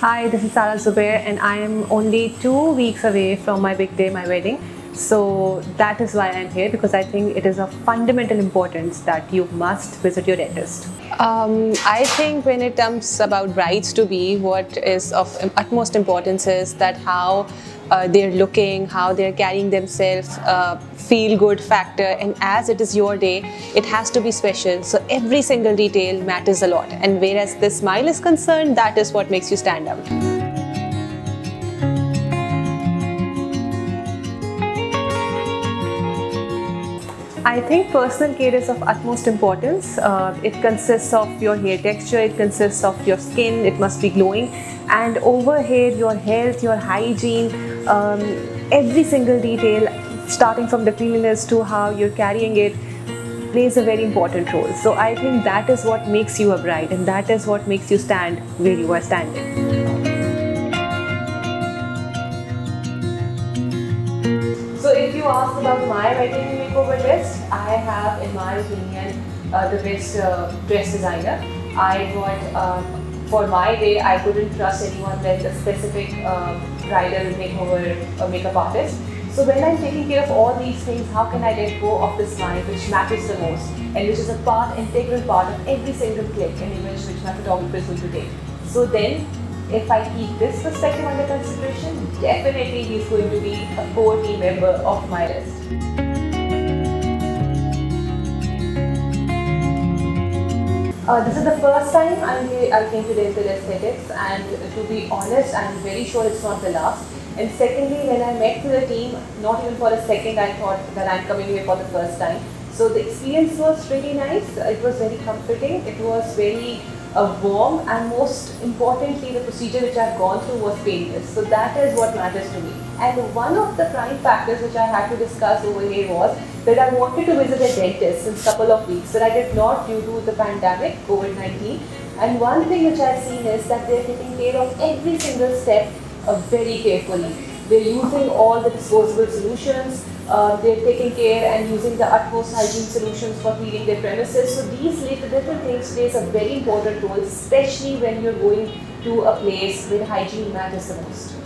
Hi, this is Sara Zubair and I am only 2 weeks away from my big day, my wedding. So that is why I am here, because I think it is of fundamental importance that you must visit your dentist. I think when it comes about brides-to-be, what is of utmost importance is that how they're looking, how they're carrying themselves, feel good factor, and as it is your day, it has to be special. So every single detail matters a lot, and whereas the smile is concerned, that is what makes you stand out. I think personal care is of utmost importance. It consists of your hair texture, it consists of your skin, it must be glowing, and over here your health, your hygiene, every single detail, starting from the cleanliness to how you're carrying it, plays a very important role. So I think that is what makes you a bride, and that is what makes you stand where you are standing. So if you ask about my wedding makeover dress, I have, in my opinion, the best dress designer. I got, for my day, I couldn't trust anyone like a specific bridal makeover or makeup artist. So when I'm taking care of all these things, how can I let go of the smile which matters the most and which is a part, integral part of every single click and image which my photographers will take. So then, if I keep this perspective under consideration, definitely he's going to be a core team member of my list. This is the first time I came to Dental Aesthetics, and to be honest, I'm very sure it's not the last. And secondly, when I met with the team, not even for a second I thought that I'm coming here for the first time. So the experience was really nice, it was very comforting, it was very warm, and most importantly the procedure which I've gone through was painless. So that is what matters to me. And one of the prime factors which I had to discuss over here was that I wanted to visit a dentist since a couple of weeks, but I did not due to the pandemic, COVID-19. And one thing which I've seen is that they're taking care of every single step very carefully. They're using all the disposable solutions, they're taking care and using the utmost hygiene solutions for cleaning their premises. So these little things plays a very important role, especially when you're going to a place where hygiene matters the most.